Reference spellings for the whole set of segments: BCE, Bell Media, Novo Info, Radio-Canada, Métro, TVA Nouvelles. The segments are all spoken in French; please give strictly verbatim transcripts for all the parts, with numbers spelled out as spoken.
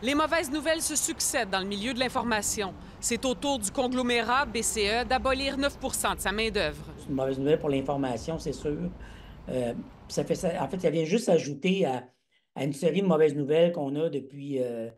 Les mauvaises nouvelles se succèdent dans le milieu de l'information. C'est au tour du conglomérat B C E d'abolir neuf pour cent de sa main-d'œuvre. C'est une mauvaise nouvelle pour l'information, c'est sûr. Euh, ça fait, ça, en fait, ça vient juste ajouter à, à une série de mauvaises nouvelles qu'on a depuis... Euh,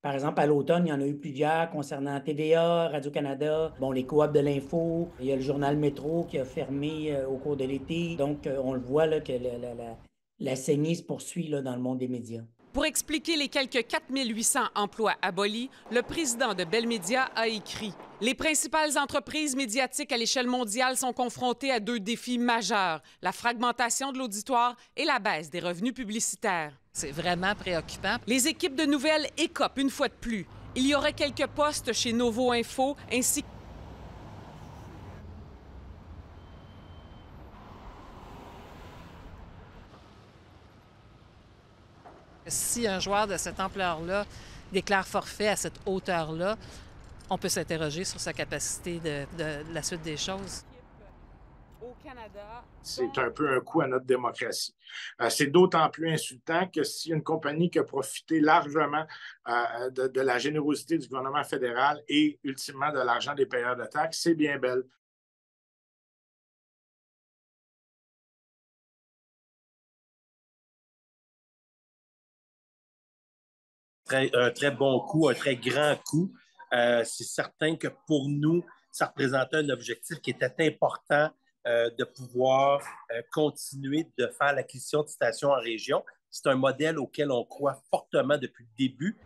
par exemple, à l'automne, il y en a eu plusieurs concernant T V A, Radio-Canada, bon, les coops de l'info. Il y a le journal Métro qui a fermé euh, au cours de l'été. Donc, euh, on le voit là, que la, la, la, la saignée se poursuit là, dans le monde des médias. Pour expliquer les quelques quatre mille huit cents emplois abolis, le président de Bell Media a écrit « Les principales entreprises médiatiques à l'échelle mondiale sont confrontées à deux défis majeurs, la fragmentation de l'auditoire et la baisse des revenus publicitaires. » C'est vraiment préoccupant. Les équipes de nouvelles écopent une fois de plus. Il y aurait quelques postes chez Novo Info ainsi que... Si un joueur de cette ampleur-là déclare forfait à cette hauteur-là, on peut s'interroger sur sa capacité de, de, de la suite des choses. C'est un peu un coup à notre démocratie. Euh, c'est d'autant plus insultant que si une compagnie qui a profité largement euh, de, de la générosité du gouvernement fédéral et ultimement de l'argent des payeurs de taxes, c'est bien Bell. Très, un très bon coup, un très grand coup. Euh, c'est certain que pour nous, ça représentait un objectif qui était important euh, de pouvoir euh, continuer de faire l'acquisition de stations en région. C'est un modèle auquel on croit fortement depuis le début.